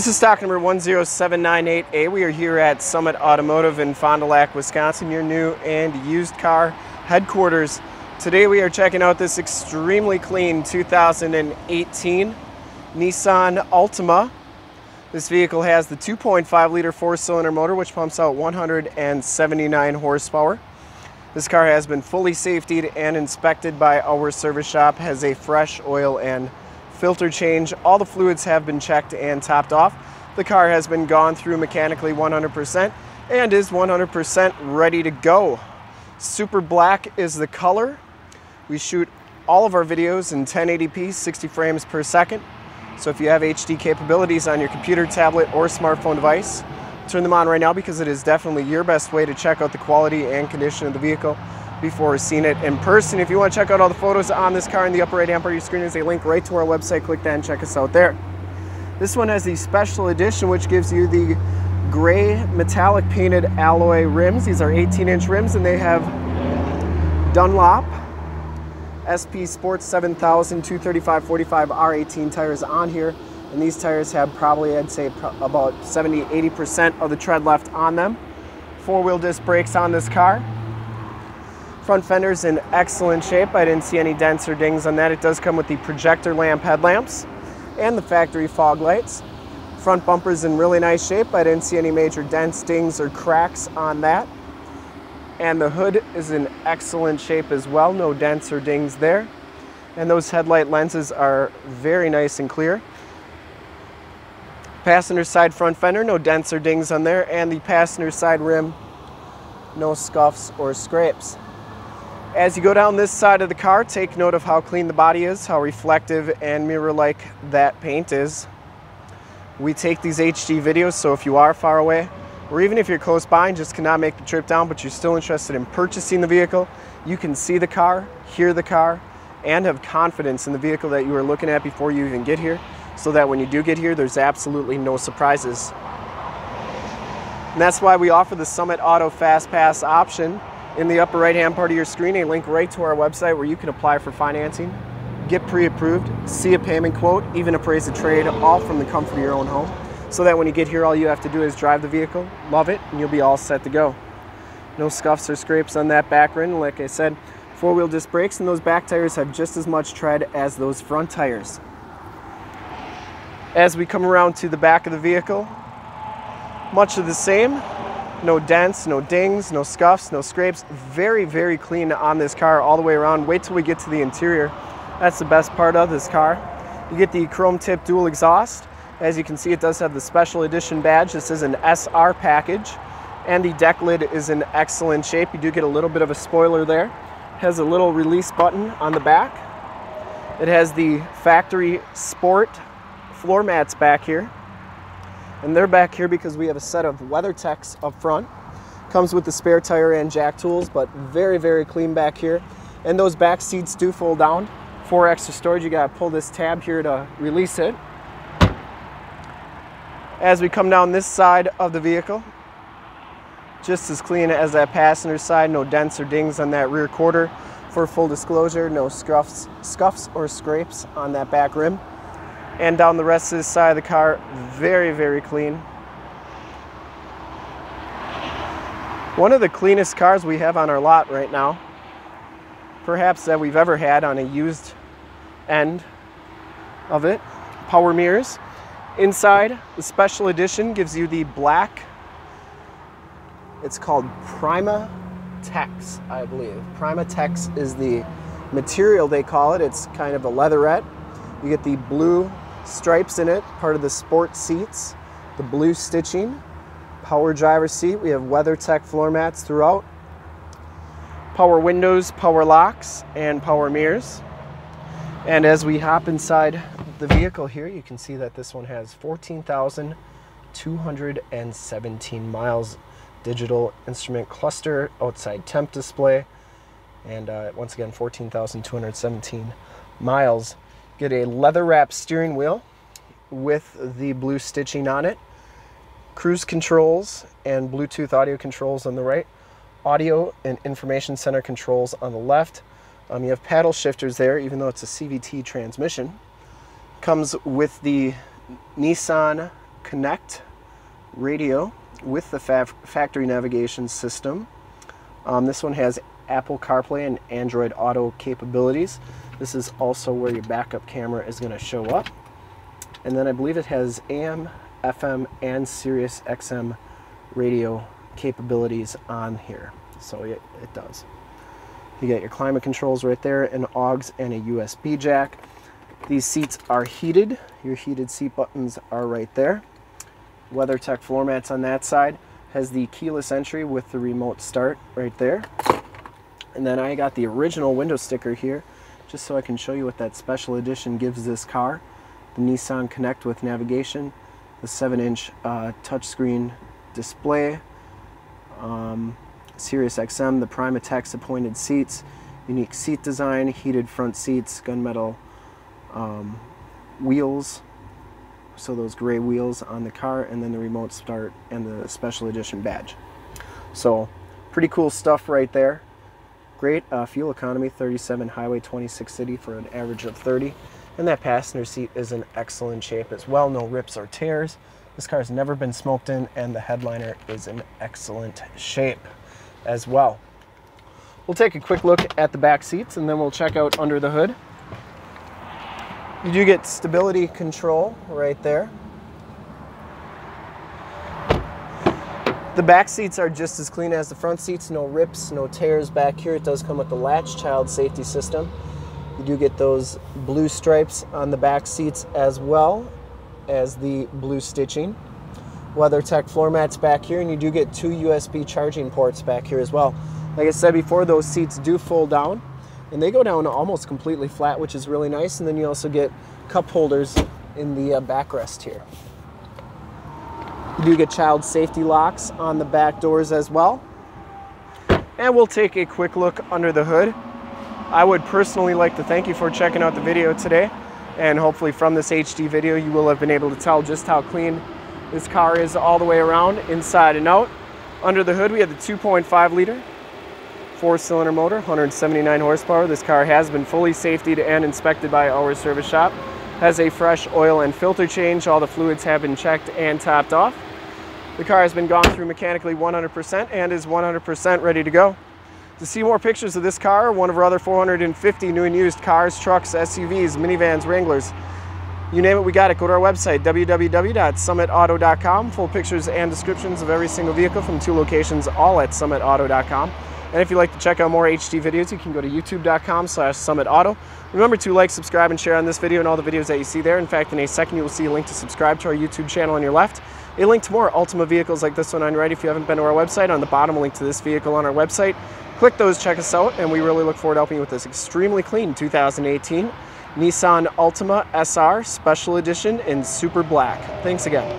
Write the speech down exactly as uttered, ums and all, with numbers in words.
This is stock number one zero seven nine eight A. We are here at Summit Automotive in Fond du Lac, Wisconsin, your new and used car headquarters. Today we are checking out this extremely clean two thousand eighteen Nissan Altima. This vehicle has the two point five liter four-cylinder motor, which pumps out one hundred seventy-nine horsepower. This car has been fully safetied and inspected by our service shop, has a fresh oil and filter change. All the fluids have been checked and topped off. The car has been gone through mechanically one hundred percent and is one hundred percent ready to go. Super black is the color. We shoot all of our videos in ten eighty p, sixty frames per second. So if you have H D capabilities on your computer, tablet, or smartphone device, turn them on right now, because it is definitely your best way to check out the quality and condition of the vehicle before seeing it in person. If you want to check out all the photos on this car, in the upper right hand part of your screen is a link right to our website. Click that and check us out there. This one has the special edition, which gives you the gray metallic painted alloy rims. These are eighteen inch rims, and they have Dunlop S P Sports seven thousand two thirty-five forty-five R eighteen tires on here. And these tires have probably, I'd say, about seventy, eighty percent of the tread left on them. Four-wheel disc brakes on this car. Front fender's in excellent shape. I didn't see any dents or dings on that. It does come with the projector lamp headlamps and the factory fog lights. Front bumper's in really nice shape. I didn't see any major dents, dings, or cracks on that. And the hood is in excellent shape as well. No dents or dings there. And those headlight lenses are very nice and clear. Passenger side front fender, no dents or dings on there, and the passenger side rim, no scuffs or scrapes. As you go down this side of the car, take note of how clean the body is, how reflective and mirror-like that paint is. We take these H D videos, so if you are far away, or even if you're close by and just cannot make the trip down, but you're still interested in purchasing the vehicle, you can see the car, hear the car, and have confidence in the vehicle that you were looking at before you even get here, so that when you do get here, there's absolutely no surprises. And that's why we offer the Summit Auto Fast Pass option. In the upper right-hand part of your screen, a link right to our website where you can apply for financing, get pre-approved, see a payment quote, even appraise a trade, all from the comfort of your own home, so that when you get here, all you have to do is drive the vehicle, love it, and you'll be all set to go. No scuffs or scrapes on that back rim. Like I said, four-wheel disc brakes, and those back tires have just as much tread as those front tires. As we come around to the back of the vehicle, much of the same. No dents, no dings, no scuffs, no scrapes. Very, very clean on this car all the way around. Wait till we get to the interior. That's the best part of this car. You get the chrome tip dual exhaust. As you can see, it does have the special edition badge. This is an S R package. And the deck lid is in excellent shape. You do get a little bit of a spoiler there. It has a little release button on the back. It has the factory sport floor mats back here, and they're back here because we have a set of WeatherTechs up front. Comes with the spare tire and jack tools, but very, very clean back here. And those back seats do fold down for extra storage. You gotta pull this tab here to release it. As we come down this side of the vehicle, just as clean as that passenger side. No dents or dings on that rear quarter. For full disclosure, no scuffs, scuffs or scrapes on that back rim. And down the rest of this side of the car, very, very clean. One of the cleanest cars we have on our lot right now, perhaps that we've ever had on a used end of it. Power mirrors. Inside, the special edition gives you the black, it's called Prima Tex, I believe. Prima Tex is the material they call it. It's kind of a leatherette. You get the blue stripes in it, part of the sport seats, the blue stitching, power driver's seat. We have WeatherTech floor mats throughout, power windows, power locks, and power mirrors. And as we hop inside the vehicle here, you can see that this one has fourteen thousand two hundred seventeen miles, digital instrument cluster, outside temp display, and uh, once again, fourteen thousand two hundred seventeen miles. Get a leather wrapped steering wheel with the blue stitching on it, cruise controls and Bluetooth audio controls on the right, audio and information center controls on the left. Um, you have paddle shifters there, even though it's a C V T transmission. Comes with the Nissan Connect radio with the factory navigation system. Um, this one has Apple CarPlay and Android Auto capabilities. This is also where your backup camera is going to show up. And then I believe it has A M, F M, and Sirius X M radio capabilities on here. So it, it does. You get your climate controls right there, an aux and a U S B jack. These seats are heated. Your heated seat buttons are right there. WeatherTech floor mats on that side. Has the keyless entry with the remote start right there. And then I got the original window sticker here, just so I can show you what that special edition gives this car. The Nissan Connect with navigation, the seven inch uh, touchscreen display, um, Sirius X M, the Prima Tex appointed seats, unique seat design, heated front seats, gunmetal um, wheels, so those gray wheels on the car, and then the remote start and the special edition badge. So pretty cool stuff right there. Great uh, fuel economy, thirty-seven highway, twenty-six city for an average of thirty. And that passenger seat is in excellent shape as well. No rips or tears. This car has never been smoked in, and the headliner is in excellent shape as well. We'll take a quick look at the back seats and then we'll check out under the hood. You do get stability control right there. The back seats are just as clean as the front seats. No rips, no tears back here. It does come with the latch child safety system. You do get those blue stripes on the back seats as well as the blue stitching. WeatherTech floor mats back here, and you do get two U S B charging ports back here as well. Like I said before, those seats do fold down, and they go down almost completely flat, which is really nice. And then you also get cup holders in the uh, backrest here. You do get child safety locks on the back doors as well. And we'll take a quick look under the hood. I would personally like to thank you for checking out the video today, and hopefully from this H D video you will have been able to tell just how clean this car is all the way around, inside and out. Under the hood we have the two point five liter four-cylinder motor, one hundred seventy-nine horsepower. This car has been fully safetied and inspected by our service shop. Has a fresh oil and filter change. All the fluids have been checked and topped off. The car has been gone through mechanically one hundred percent and is one hundred percent ready to go. To see more pictures of this car, one of our other four hundred fifty new and used cars, trucks, S U Vs, minivans, Wranglers, you name it, we got it. Go to our website, w w w dot summit auto dot com. Full pictures and descriptions of every single vehicle from two locations, all at summit auto dot com. And if you'd like to check out more H D videos, you can go to youtube dot com slash summit auto. Remember to like, subscribe, and share on this video and all the videos that you see there. In fact, in a second, you will see a link to subscribe to our YouTube channel on your left, a link to more Altima vehicles like this one on your right. If you haven't been to our website, on the bottom, a link to this vehicle on our website. Click those, check us out, and we really look forward to helping you with this extremely clean two thousand eighteen Nissan Altima S R Special Edition in Super Black. Thanks again.